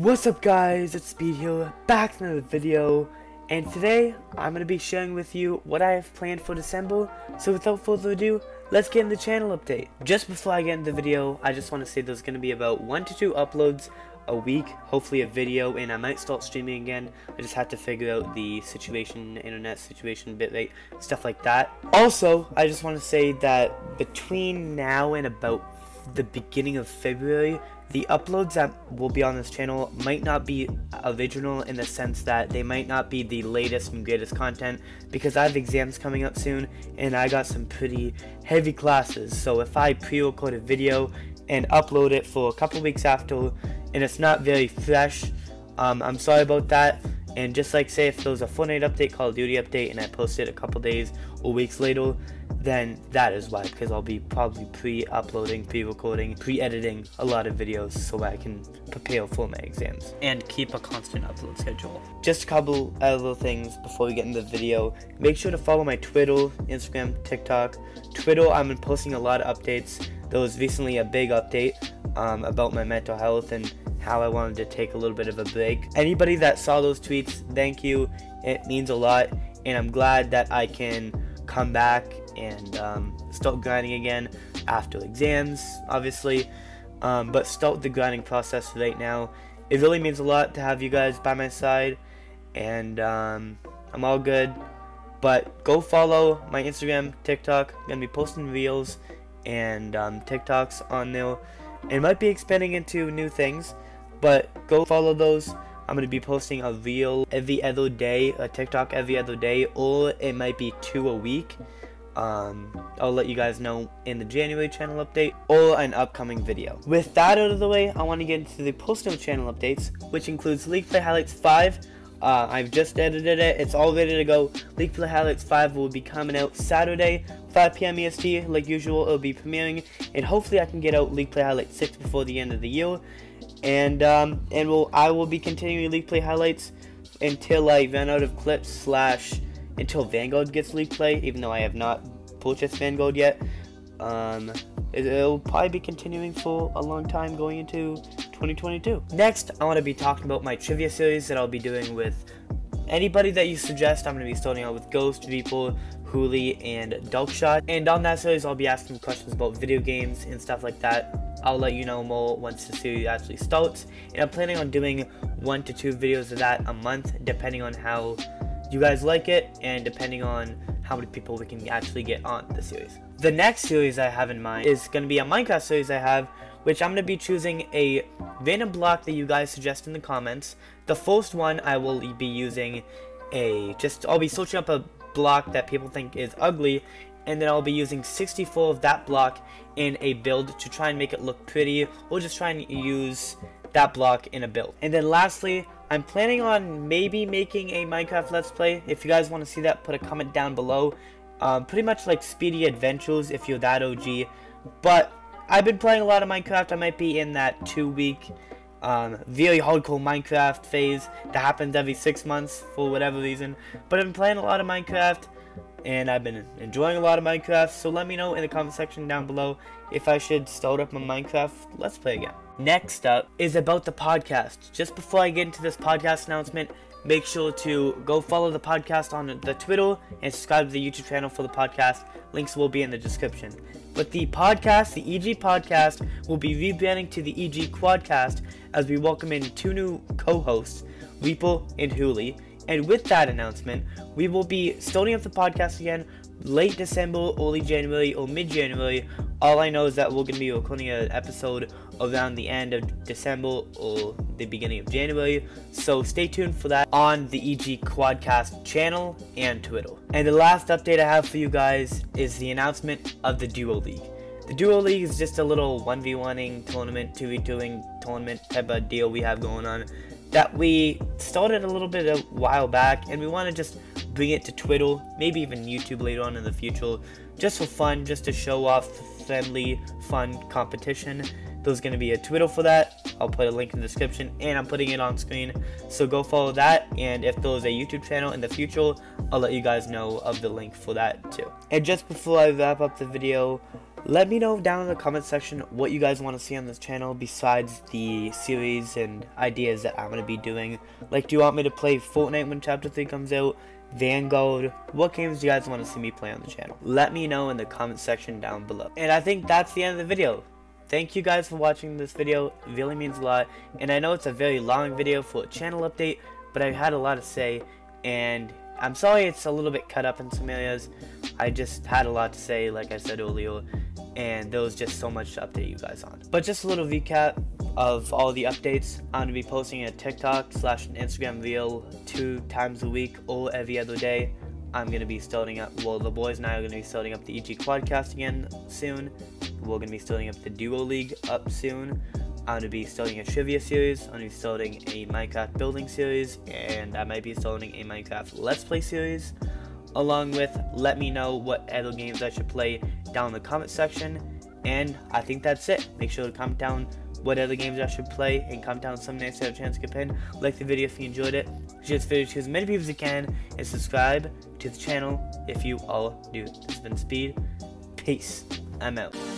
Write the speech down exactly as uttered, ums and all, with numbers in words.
What's up guys, it's Speed here, back to another video, and today I'm going to be sharing with you what I have planned for December, so without further ado, let's get into the channel update. Just before I get into the video, I just want to say there's going to be about one to two uploads a week, hopefully a video, and I might start streaming again. I just had to figure out the situation, internet situation, bitrate, stuff like that. Also, I just want to say that between now and about the beginning of February, the uploads that will be on this channel might not be original in the sense that they might not be the latest and greatest content, because I have exams coming up soon and I got some pretty heavy classes. So if I pre-record a video and upload it for a couple weeks after and it's not very fresh, um, I'm sorry about that. And just like say if there's a Fortnite update, Call of Duty update, and I post it a couple days or weeks later, then that is why, because I'll be probably pre-uploading, pre-recording, pre-editing a lot of videos so I can prepare for my exams and keep a constant upload schedule. Just a couple other things before we get into the video. Make sure to follow my Twitter, Instagram, TikTok. Twitter, I've been posting a lot of updates. There was recently a big update um, about my mental health and how I wanted to take a little bit of a break. Anybody that saw those tweets, thank you. It means a lot, and I'm glad that I can come back and um, start grinding again after exams, obviously, um, but start the grinding process right now. It really means a lot to have you guys by my side, and um, I'm all good. But go follow my Instagram, TikTok. I'm gonna be posting reels and um, TikToks on there. It might be expanding into new things, but go follow those. I'm going to be posting a reel every other day, a TikTok every other day, or it might be two a week. Um, I'll let you guys know in the January channel update or an upcoming video. With that out of the way, I want to get into the post-no channel updates, which includes League Play Highlights five. Uh, I've just edited it. It's all ready to go. League Play Highlights five will be coming out Saturday, five p m E S T. Like usual, it'll be premiering, and hopefully I can get out League Play Highlights six before the end of the year. And um, and we'll I will be continuing League Play Highlights until I run out of clips slash until Vanguard gets League Play, even though I have not purchased Vanguard yet. Um, it, it'll probably be continuing for a long time going into twenty twenty-two. Next, I want to be talking about my trivia series that I'll be doing with anybody that you suggest. I'm going to be starting out with Ghost, Reaper, Hooli, and Dalkshot. And on that series, I'll be asking questions about video games and stuff like that. I'll let you know more once the series actually starts. And I'm planning on doing one to two videos of that a month, depending on how you guys like it and depending on how many people we can actually get on the series. The next series I have in mind is going to be a Minecraft series I have, which I'm going to be choosing a random block that you guys suggest in the comments. The first one I will be using a, just, I'll be searching up a block that people think is ugly, and then I'll be using sixty-four of that block in a build to try and make it look pretty, or just try and use that block in a build. And then lastly, I'm planning on maybe making a Minecraft Let's Play. If you guys want to see that, put a comment down below. Um, pretty much like Speedy Adventures if you're that O G, but I've been playing a lot of Minecraft. I might be in that two-week, um, very hardcore Minecraft phase that happens every six months for whatever reason. But I've been playing a lot of Minecraft, and I've been enjoying a lot of Minecraft. So let me know in the comment section down below if I should start up my Minecraft Let's Play again. Next up is about the podcast. Just before I get into this podcast announcement, make sure to go follow the podcast on the Twitter and subscribe to the YouTube channel for the podcast. Links will be in the description. But the podcast, the E G Podcast, will be rebranding to the E G Quadcast as we welcome in two new co-hosts, Reaper and Hooli. And with that announcement, we will be starting up the podcast again late December, early January, or mid-January. All I know is that we're going to be recording an episode around the end of December or the beginning of January. So stay tuned for that on the E G Quadcast channel and Twitter. And the last update I have for you guys is the announcement of the Duo League. The Duo League is just a little one v one-ing tournament, two v two-ing tournament type of deal we have going on that we started a little bit a while back, and we want to just bring it to Twitter, maybe even YouTube later on in the future, just for fun, just to show off friendly, fun competition. There's going to be a Twitter for that. I'll put a link in the description, and I'm putting it on screen, so go follow that. And if there's a YouTube channel in the future, I'll let you guys know of the link for that too. And just before I wrap up the video, Let me know down in the comment section what you guys want to see on this channel besides the series and ideas that I'm going to be doing. Like, do you want me to play Fortnite when Chapter three comes out? Vanguard? What games do you guys want to see me play on the channel? Let me know in the comment section down below. And I think that's the end of the video. Thank you guys for watching this video, it really means a lot, and I know it's a very long video for a channel update, but I had a lot to say, and I'm sorry it's a little bit cut up in some areas. I just had a lot to say, like I said earlier, and there was just so much to update you guys on. But just a little recap of all the updates. I'm going to be posting a TikTok slash an Instagram reel two times a week or every other day. I'm going to be starting up, well, the boys and I are going to be starting up the E G Quadcast again soon. We're going to be starting up the Duo League up soon. I'm going to be starting a trivia series. I'm going to be starting a Minecraft building series. And I might be starting a Minecraft Let's Play series. Along with, let me know what other games I should play down in the comment section. And I think that's it. Make sure to comment down what other games I should play. And comment down some names to have a chance to get pinned. Like the video if you enjoyed it. Share this video to as many people as you can. And subscribe to the channel if you all do. This has been Speed. Peace. I'm out.